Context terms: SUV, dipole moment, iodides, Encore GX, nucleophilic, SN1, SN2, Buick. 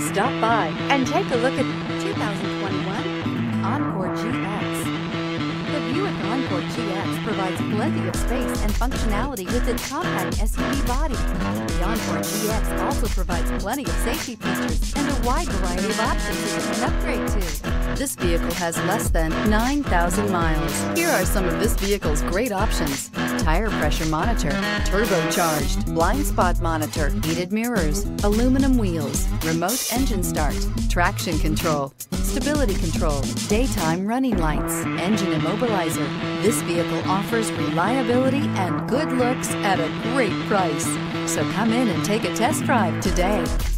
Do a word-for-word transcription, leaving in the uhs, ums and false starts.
Stop by and take a look at the twenty twenty-one Encore G X. The Buick Encore G X provides plenty of space and functionality with its compact S U V body. The Encore G X also provides plenty of safety features and a wide variety of options that you can upgrade to. This vehicle has less than nine thousand miles. Here are some of this vehicle's great options: tire pressure monitor, turbocharged, blind spot monitor, heated mirrors, aluminum wheels, remote engine start, traction control, stability control, daytime running lights, engine immobilizer. This vehicle offers reliability and good looks at a great price. So come in and take a test drive today.